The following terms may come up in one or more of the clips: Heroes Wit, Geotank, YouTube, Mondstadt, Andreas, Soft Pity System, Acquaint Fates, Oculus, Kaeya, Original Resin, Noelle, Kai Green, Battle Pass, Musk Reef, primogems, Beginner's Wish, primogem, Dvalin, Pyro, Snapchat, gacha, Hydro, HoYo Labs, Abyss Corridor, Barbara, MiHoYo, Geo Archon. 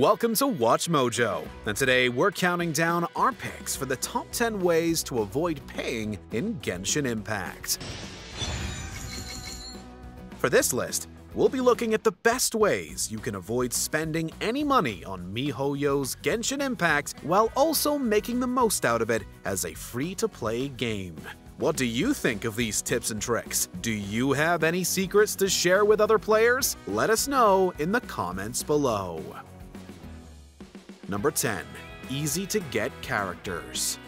Welcome to Watch Mojo, and today we're counting down our picks for the top 10 ways to avoid paying in Genshin Impact. For this list, we'll be looking at the best ways you can avoid spending any money on MiHoYo's Genshin Impact while also making the most out of it as a free-to-play game. What do you think of these tips and tricks? Do you have any secrets to share with other players? Let us know in the comments below. Number 10. Easy-to-get characters.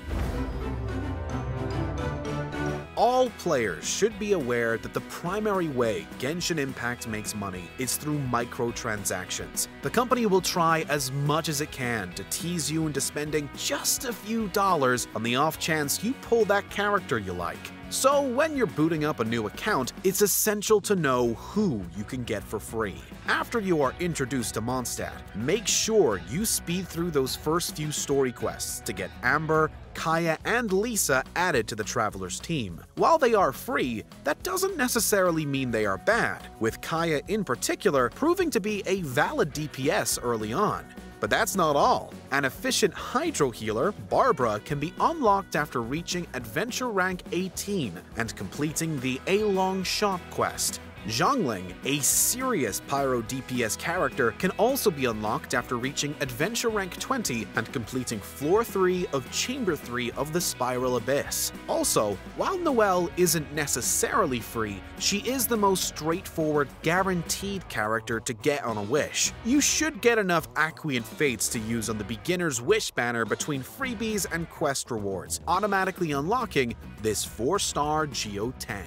All players should be aware that the primary way Genshin Impact makes money is through microtransactions. The company will try as much as it can to tease you into spending just a few dollars on the off chance you pull that character you like. So when you're booting up a new account, it's essential to know who you can get for free. After you are introduced to Mondstadt, make sure you speed through those first few story quests to get Amber, Kaeya, and Lisa added to the Traveler's team. While they are free, that doesn't necessarily mean they are bad, with Kaeya in particular proving to be a valid DPS early on. But that's not all. An efficient Hydro healer, Barbara, can be unlocked after reaching Adventure Rank 18 and completing the A Long Shot quest. Xiangling, a serious Pyro DPS character, can also be unlocked after reaching Adventure Rank 20 and completing Floor 3 of Chamber 3 of the Spiral Abyss. Also, while Noelle isn't necessarily free, she is the most straightforward, guaranteed character to get on a wish. You should get enough Acquaint Fates to use on the Beginner's Wish banner between freebies and quest rewards, automatically unlocking this 4-star Geotank.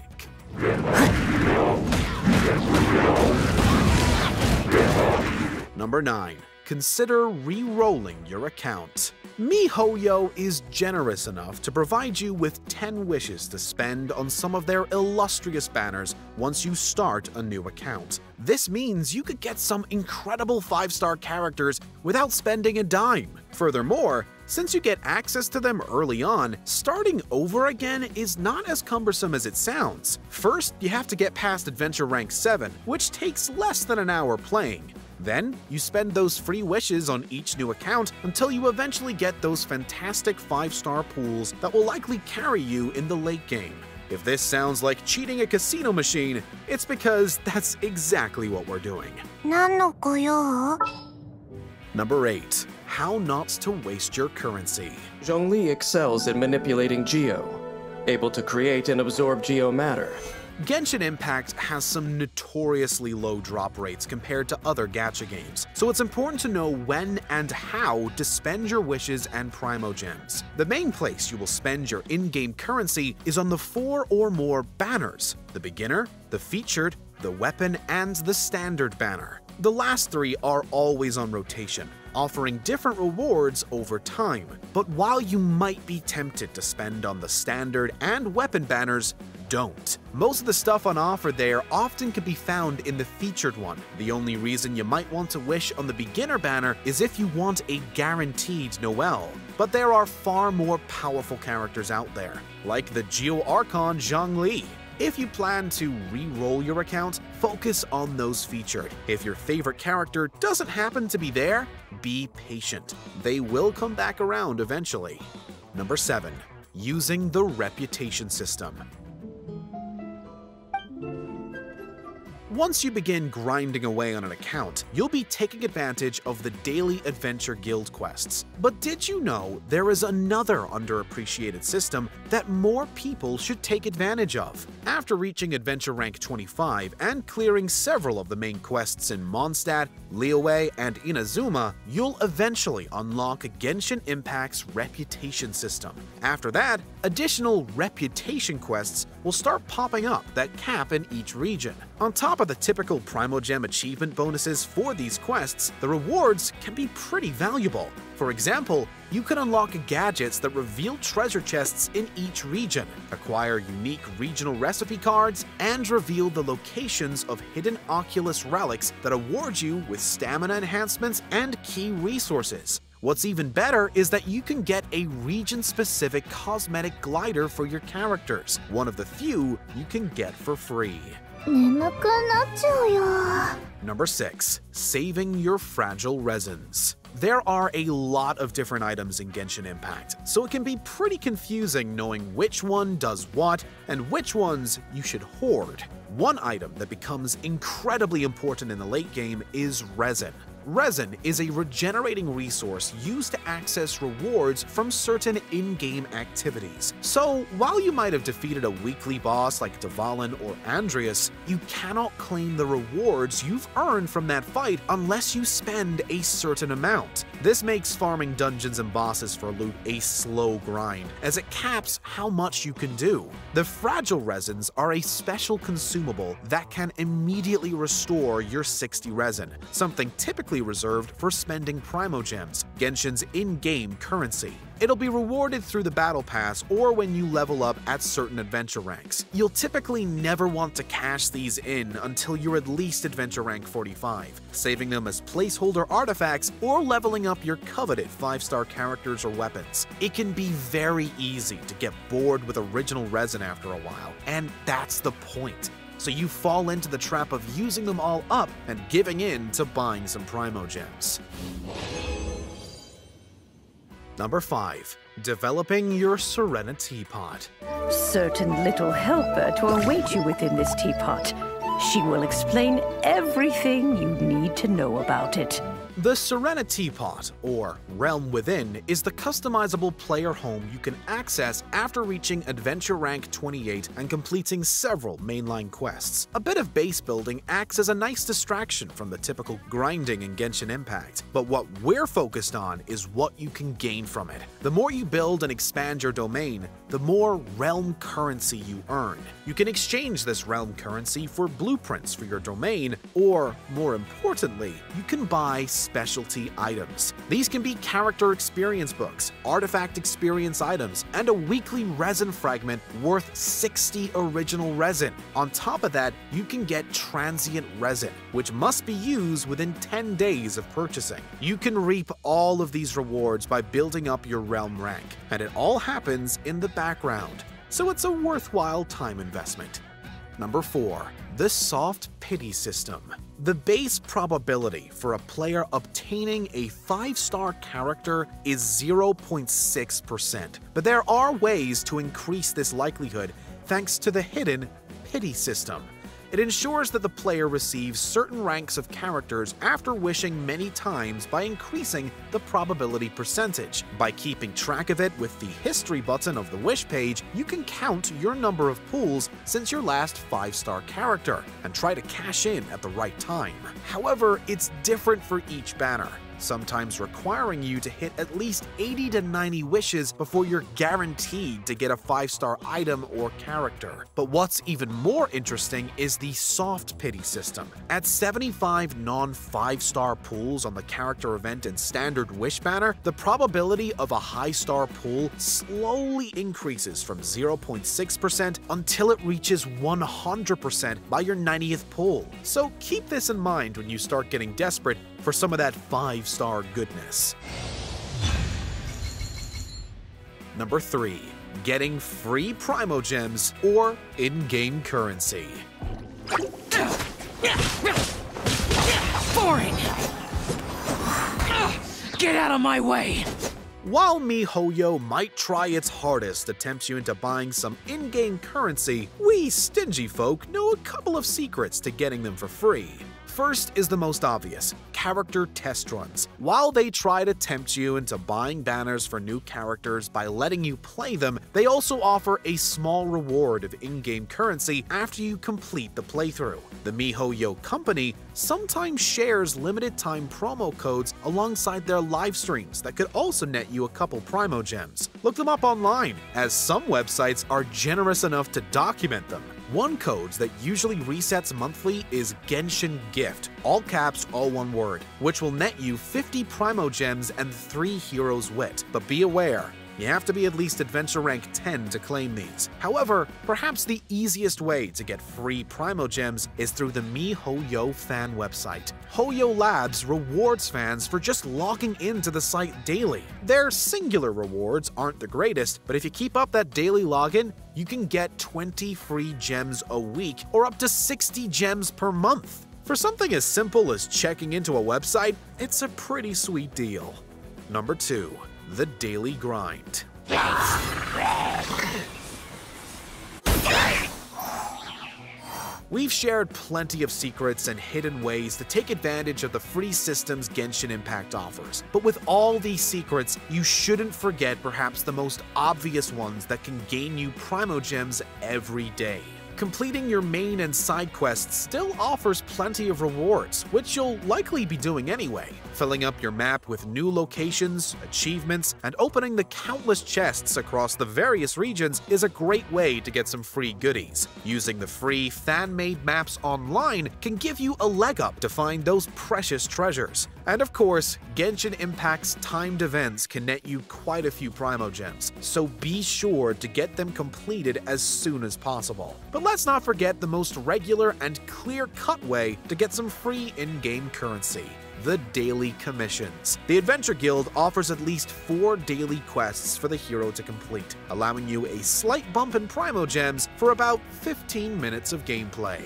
Number 9. Consider re-rolling your account. MiHoYo is generous enough to provide you with 10 wishes to spend on some of their illustrious banners once you start a new account. This means you could get some incredible 5-star characters without spending a dime. Furthermore, since you get access to them early on, starting over again is not as cumbersome as it sounds. First, you have to get past Adventure Rank 7, which takes less than an hour playing. Then, you spend those free wishes on each new account until you eventually get those fantastic 5-star pools that will likely carry you in the late game. If this sounds like cheating a casino machine, it's because that's exactly what we're doing. Number 8. How not to waste your currency. Zhongli excels at manipulating Geo, able to create and absorb Geo matter. Genshin Impact has some notoriously low drop rates compared to other gacha games, so it's important to know when and how to spend your wishes and primogems. The main place you will spend your in-game currency is on the 4 or more banners: the beginner, the featured, the weapon, and the standard banner. The last 3 are always on rotation, offering different rewards over time. But while you might be tempted to spend on the standard and weapon banners, don't. Most of the stuff on offer there often can be found in the featured one. The only reason you might want to wish on the beginner banner is if you want a guaranteed Noelle. But there are far more powerful characters out there, like the Geo Archon Zhongli. If you plan to re-roll your account, focus on those featured. If your favorite character doesn't happen to be there, be patient. They will come back around eventually. Number 7. Using the Reputation System. Once you begin grinding away on an account, you'll be taking advantage of the daily Adventure Guild quests. But did you know there is another underappreciated system that more people should take advantage of? After reaching Adventure Rank 25 and clearing several of the main quests in Mondstadt, Liyue, and Inazuma, you'll eventually unlock Genshin Impact's Reputation System. After that, additional Reputation quests will start popping up that cap in each region. On top of the typical primogem achievement bonuses for these quests, the rewards can be pretty valuable. For example, you can unlock gadgets that reveal treasure chests in each region, acquire unique regional recipe cards, and reveal the locations of hidden Oculus relics that award you with stamina enhancements and key resources. What's even better is that you can get a region-specific cosmetic glider for your characters, one of the few you can get for free. Number 6. Saving your fragile resins. There are a lot of different items in Genshin Impact, so it can be pretty confusing knowing which one does what and which ones you should hoard. One item that becomes incredibly important in the late game is resin. Resin is a regenerating resource used to access rewards from certain in-game activities. So, while you might have defeated a weekly boss like Dvalin or Andreas, you cannot claim the rewards you've earned from that fight unless you spend a certain amount. This makes farming dungeons and bosses for loot a slow grind, as it caps how much you can do. The fragile resins are a special consumable that can immediately restore your 60 resin, something typically reserved for spending primogems, Genshin's in-game currency. It'll be rewarded through the battle pass or when you level up at certain adventure ranks. You'll typically never want to cash these in until you're at least adventure rank 45, saving them as placeholder artifacts or leveling up your coveted 5-star characters or weapons. It can be very easy to get bored with original resin after a while, and that's the point. So you fall into the trap of using them all up and giving in to buying some primogems. Number 5. Developing your Serenitea Pot. Certain little helper to await you within this teapot. She will explain everything you need to know about it. The Serenitea Pot, or Realm Within, is the customizable player home you can access after reaching Adventure Rank 28 and completing several mainline quests. A bit of base building acts as a nice distraction from the typical grinding in Genshin Impact, but what we're focused on is what you can gain from it. The more you build and expand your domain, the more Realm currency you earn. You can exchange this Realm currency for blueprints for your domain, or, more importantly, you can buy specialty items. These can be character experience books, artifact experience items, and a weekly resin fragment worth 60 original resin. On top of that, you can get transient resin, which must be used within 10 days of purchasing. You can reap all of these rewards by building up your realm rank, and it all happens in the background, so it's a worthwhile time investment. Number 4. The Soft Pity System. The base probability for a player obtaining a 5-star character is 0.6%, but there are ways to increase this likelihood thanks to the hidden pity system. It ensures that the player receives certain ranks of characters after wishing many times by increasing the probability percentage. By keeping track of it with the history button of the wish page, you can count your number of pulls since your last 5-star character and try to cash in at the right time. However, it's different for each banner, sometimes requiring you to hit at least 80 to 90 wishes before you're guaranteed to get a 5-star item or character. But what's even more interesting is the soft pity system. At 75 non-5-star pulls on the character event and standard wish banner, the probability of a high-star pull slowly increases from 0.6% until it reaches 100% by your 90th pull. So keep this in mind when you start getting desperate for some of that 5-star goodness. Number 3. Getting free primogems or in-game currency. Boring! Get out of my way! While MiHoYo might try its hardest to tempt you into buying some in-game currency, we stingy folk know a couple of secrets to getting them for free. First is the most obvious, character test runs. While they try to tempt you into buying banners for new characters by letting you play them, they also offer a small reward of in-game currency after you complete the playthrough. The MiHoYo company sometimes shares limited time promo codes alongside their live streams that could also net you a couple primogems. Look them up online, as some websites are generous enough to document them. One code that usually resets monthly is Genshin Gift, all caps, all one word, which will net you 50 primogems and 3 heroes wit. But be aware, You have to be at least Adventure Rank 10 to claim these. However, perhaps the easiest way to get free primogems is through the MiHoYo fan website. HoYo Labs rewards fans for just logging into the site daily. Their singular rewards aren't the greatest, but if you keep up that daily login, you can get 20 free gems a week or up to 60 gems per month. For something as simple as checking into a website, it's a pretty sweet deal. Number 2. The Daily Grind. We've shared plenty of secrets and hidden ways to take advantage of the free systems Genshin Impact offers, but with all these secrets, you shouldn't forget perhaps the most obvious ones that can gain you primogems every day. Completing your main and side quests still offers plenty of rewards, which you'll likely be doing anyway. Filling up your map with new locations, achievements, and opening the countless chests across the various regions is a great way to get some free goodies. Using the free fan-made maps online can give you a leg up to find those precious treasures. And of course, Genshin Impact's timed events can net you quite a few primogems, so be sure to get them completed as soon as possible. But let's not forget the most regular and clear-cut way to get some free in-game currency: the daily commissions. The Adventure Guild offers at least 4 daily quests for the hero to complete, allowing you a slight bump in primogems for about 15 minutes of gameplay.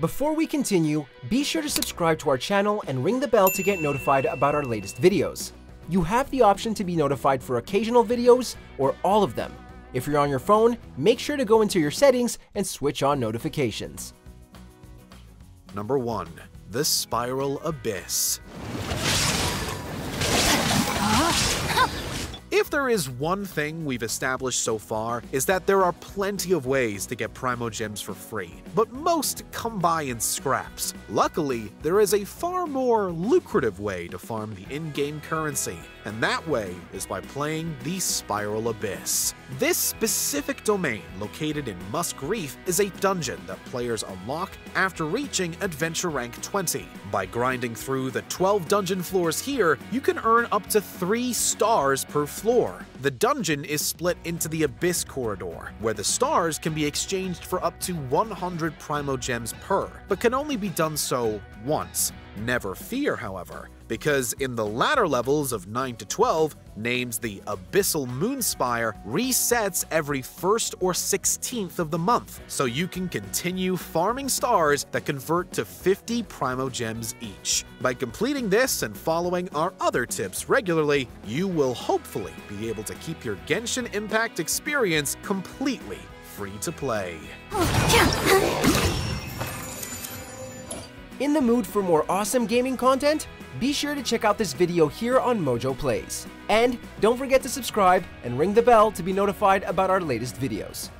Before we continue, be sure to subscribe to our channel and ring the bell to get notified about our latest videos. You have the option to be notified for occasional videos or all of them. If you're on your phone, make sure to go into your settings and switch on notifications. Number 1. The Spiral Abyss. If there is one thing we've established so far, is that there are plenty of ways to get primogems for free, but most come by in scraps. Luckily, there is a far more lucrative way to farm the in-game currency, and that way is by playing the Spiral Abyss. This specific domain, located in Musk Reef, is a dungeon that players unlock after reaching Adventure Rank 20. By grinding through the 12 dungeon floors here, you can earn up to 3 stars per floor. The dungeon is split into the Abyss Corridor, where the stars can be exchanged for up to 100 primogems per, but can only be done so once. Never fear, however, because in the latter levels of 9 to 12, names the Abyssal Moonspire resets every 1st or 16th of the month, so you can continue farming stars that convert to 50 primogems each. By completing this and following our other tips regularly, you will hopefully be able to keep your Genshin Impact experience completely free to play. In the mood for more awesome gaming content? Be sure to check out this video here on Mojo Plays. And don't forget to subscribe and ring the bell to be notified about our latest videos.